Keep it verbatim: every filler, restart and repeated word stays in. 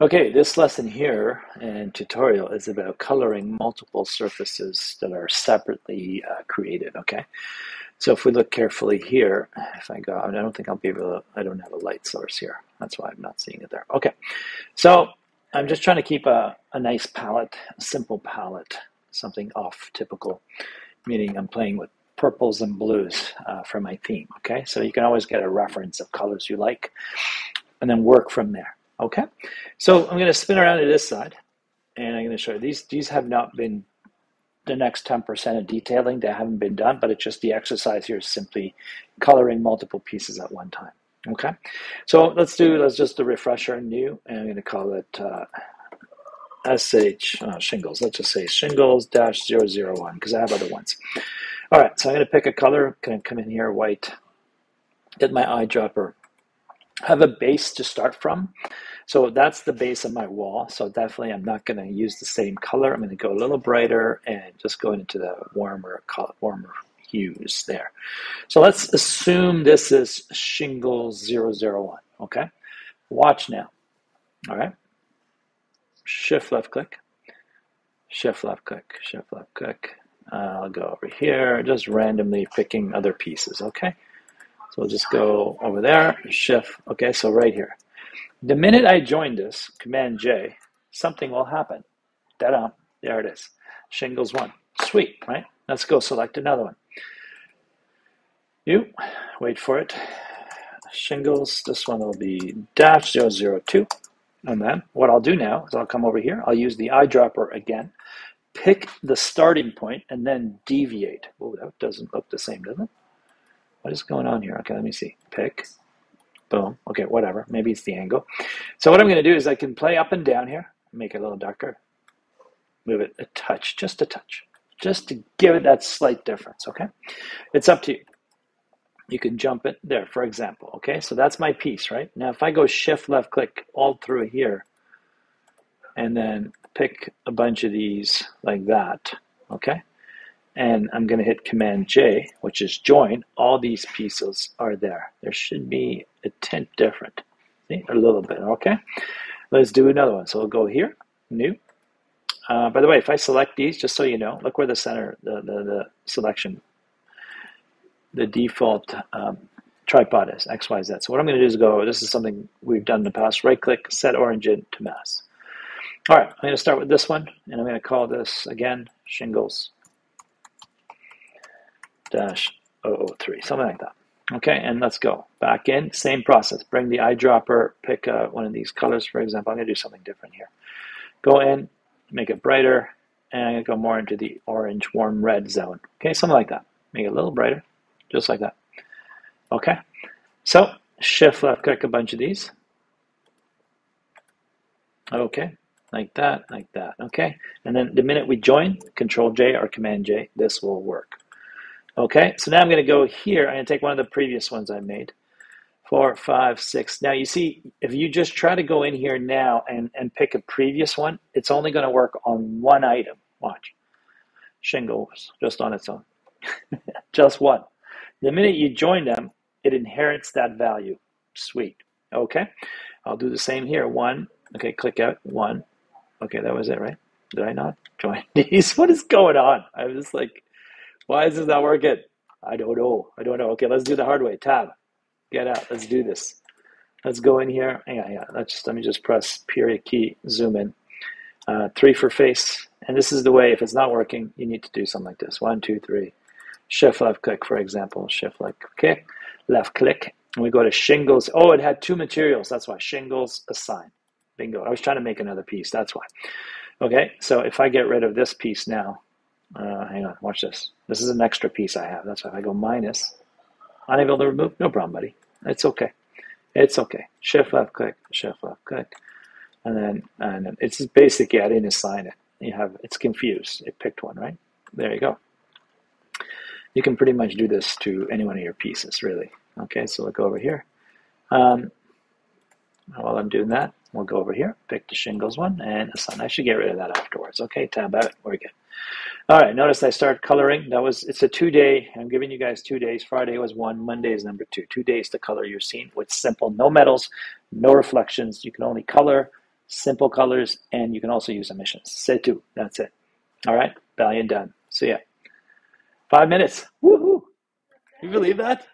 Okay, this lesson here and tutorial is about coloring multiple surfaces that are separately uh, created, okay? So if we look carefully here, if I go, I don't think I'll be able to, I don't have a light source here. That's why I'm not seeing it there. Okay, so I'm just trying to keep a, a nice palette, a simple palette, something off typical, meaning I'm playing with purples and blues uh, for my theme, okay? So you can always get a reference of colors you like and then work from there. Okay, so I'm going to spin around to this side, and I'm going to show you these. These have not been the next ten percent of detailing. They haven't been done, but it's just the exercise here is simply coloring multiple pieces at one time. Okay, so let's do, let's just do refresher and new, and I'm going to call it uh, S H uh, shingles. Let's just say shingles dash zero zero one because I have other ones. All right, so I'm going to pick a color. Can I come in here, white? Get my eyedropper. Have a base to start from. So that's the base of my wall. So definitely I'm not going to use the same color. I'm going to go a little brighter and just go into the warmer color, warmer hues there. So let's assume this is shingles zero zero one, okay? Watch now, all right? Shift left click, shift left click, shift left click. I'll go over here, just randomly picking other pieces, okay? So we'll just go over there, shift. Okay, so right here. The minute I join this, Command J, something will happen. Ta-da, there it is. Shingles one. Sweet, right? Let's go select another one. You, wait for it. Shingles, this one will be dash zero zero two. And then what I'll do now is I'll come over here. I'll use the eyedropper again. Pick the starting point and then deviate. Oh, that doesn't look the same, does it? What is going on here? Okay, let me see. Pick, boom. Okay, whatever. Maybe it's the angle. So what I'm going to do is I can play up and down here, make it a little darker, move it a touch, just a touch, just to give it that slight difference, okay? It's up to you. You can jump it there, for example, okay? So that's my piece, right? Now, if I go shift left click all through here and then pick a bunch of these like that, okay? And I'm going to hit Command J, which is join. All these pieces are there. There should be a tint different. See? A little bit. Okay. Let's do another one. So we'll go here. New. Uh, by the way, if I select these, just so you know, look where the center, the, the, the selection, the default um, tripod is, X, Y, Z. So what I'm going to do is go, this is something we've done in the past. Right click, set origin to mass. All right. I'm going to start with this one. And I'm going to call this, again, shingles. Dash zero zero three, something like that. Okay, and let's go back in. Same process. Bring the eyedropper, pick uh, one of these colors, for example. I'm going to do something different here. Go in, make it brighter, and I'm going to go more into the orange, warm red zone. Okay, something like that. Make it a little brighter, just like that. Okay, so shift left click a bunch of these. Okay, like that, like that. Okay, and then the minute we join, Control J or Command J, this will work. Okay, so now I'm going to go here. I'm going to take one of the previous ones I made. Four, five, six. Now you see, if you just try to go in here now and, and pick a previous one, it's only going to work on one item. Watch. Shingles, just on its own. Just one. The minute you join them, it inherits that value. Sweet. Okay, I'll do the same here. One. Okay, click out. One. Okay, that was it, right? Did I not join these? What is going on? I was like... Why is this not working? I don't know. I don't know. Okay, let's do the hard way. Tab. Get out. Let's do this. Let's go in here. Hang on, hang on. Let's just, let me just press period key, zoom in. Uh, three for face. And this is the way, if it's not working, you need to do something like this. One, two, three. Shift left click, for example. Shift left click. Left click. And we go to shingles. Oh, it had two materials. That's why. Shingles, assign. Bingo. I was trying to make another piece. That's why. Okay, so if I get rid of this piece now, Uh, hang on, watch this. This is an extra piece I have. That's why if I go minus, unable to remove, no problem, buddy. It's okay. It's okay. Shift left click, shift left click. And then, and then it's basically, I didn't assign it. You have, it's confused. It picked one, right? There you go. You can pretty much do this to any one of your pieces, really. Okay, so we'll go over here. Um, while I'm doing that, we'll go over here, pick the shingles one, and assign. I should get rid of that afterwards. Okay, tab out, we're good. All right, notice I start coloring. That was, it's a two-day, I'm giving you guys two days. Friday was one, Monday is number two. Two days to color your scene with simple, no metals, no reflections. You can only color simple colors, and you can also use emissions. C'est tout. That's it. All right, Balian done. So yeah, five minutes. Woohoo! Can you believe that?